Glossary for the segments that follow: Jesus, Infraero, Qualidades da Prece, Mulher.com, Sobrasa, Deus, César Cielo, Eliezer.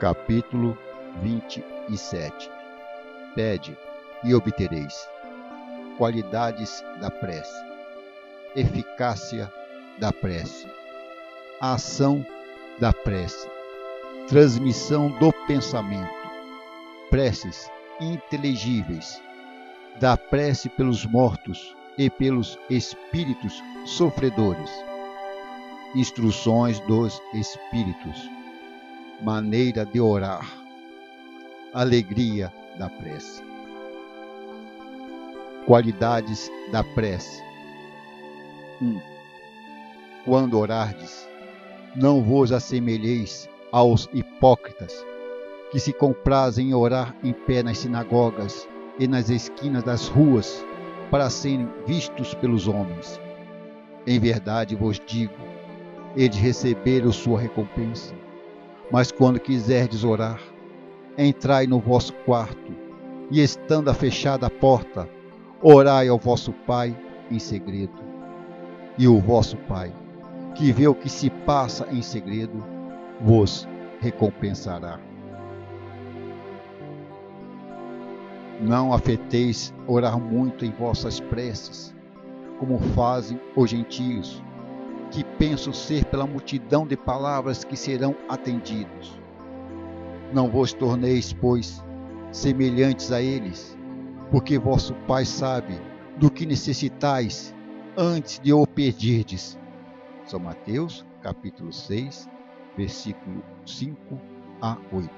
Capítulo 27. Pede e obtereis. Qualidades da prece. Eficácia da prece. Ação da prece. Transmissão do pensamento. Preces inteligíveis. Da prece pelos mortos e pelos espíritos sofredores. Instruções dos espíritos. Maneira de orar. Alegria da prece. Qualidades da prece. 1. Quando orardes, não vos assemelheis aos hipócritas, que se comprazem em orar em pé nas sinagogas e nas esquinas das ruas, para serem vistos pelos homens. Em verdade vos digo, eles receberam sua recompensa. Mas quando quiserdes orar, entrai no vosso quarto, e estando fechada a porta, orai ao vosso Pai em segredo. E o vosso Pai, que vê o que se passa em segredo, vos recompensará. Não afeteis orar muito em vossas preces, como fazem os gentios, que pensam ser pela multidão de palavras que serão atendidos. Não vos torneis, pois, semelhantes a eles, porque vosso Pai sabe do que necessitais antes de o pedirdes. São Mateus, capítulo 6, versículo 5 a 8.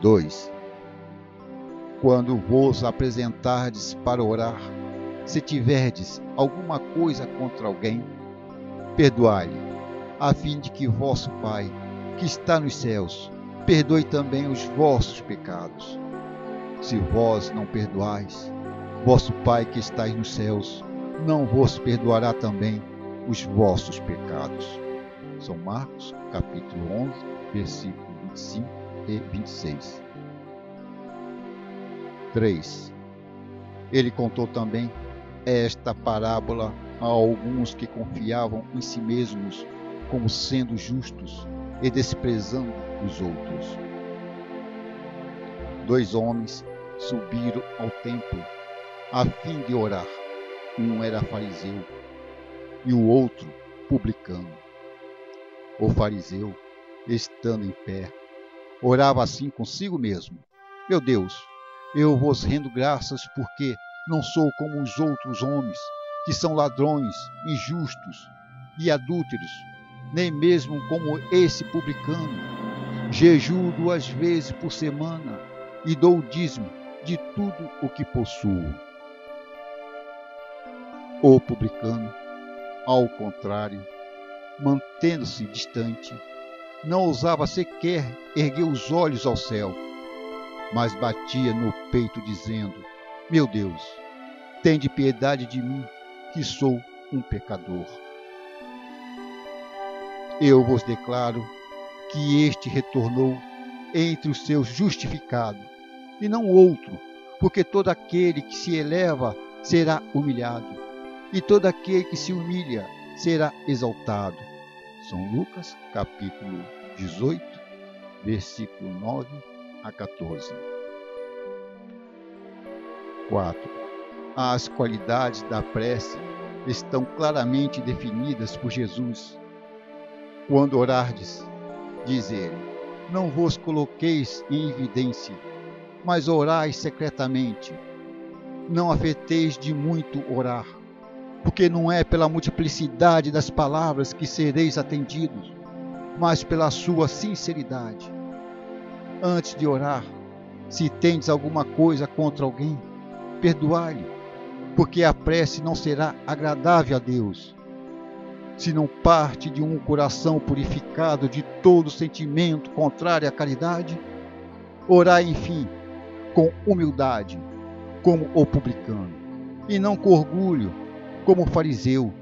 2. Quando vos apresentardes para orar, se tiverdes alguma coisa contra alguém, perdoai-lhe, a fim de que vosso Pai, que está nos céus, perdoe também os vossos pecados. Se vós não perdoais, vosso Pai que estáis nos céus, não vos perdoará também os vossos pecados. São Marcos, capítulo 11, versículo 25 e 26. 3. Ele contou também esta parábola a alguns que confiavam em si mesmos como sendo justos e desprezando os outros. 2 homens subiram ao templo a fim de orar. Um era fariseu e o outro publicano. O fariseu, estando em pé, orava assim consigo mesmo: meu Deus, eu vos rendo graças porque não sou como os outros homens, que são ladrões, injustos e adúlteros, nem mesmo como esse publicano. Jejuo 2 vezes por semana e dou o dízimo de tudo o que possuo. O publicano, ao contrário, mantendo-se distante, não ousava sequer erguer os olhos ao céu, mas batia no peito dizendo: meu Deus, tende piedade de mim, que sou um pecador. Eu vos declaro que este retornou entre os seus justificado, e não outro, porque todo aquele que se eleva será humilhado, e todo aquele que se humilha será exaltado. São Lucas, capítulo 18, versículo 9 a 14. 4. As qualidades da prece estão claramente definidas por Jesus. Quando orardes, diz ele, não vos coloqueis em evidência, mas orai secretamente. Não afeteis de muito orar, porque não é pela multiplicidade das palavras que sereis atendidos, mas pela sua sinceridade. Antes de orar, se tendes alguma coisa contra alguém, perdoai-lhe, porque a prece não será agradável a Deus, se não parte de um coração purificado de todo sentimento contrário à caridade. Orai, enfim, com humildade, como o publicano, e não com orgulho, como o fariseu.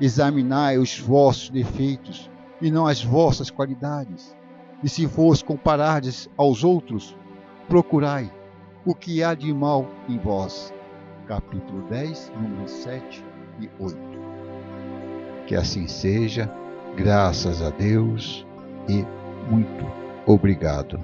Examinai os vossos defeitos e não as vossas qualidades, e se vos comparardes aos outros, procurai o que há de mal em vós. Capítulo 10, números 7 e 8. Que assim seja, graças a Deus e muito obrigado.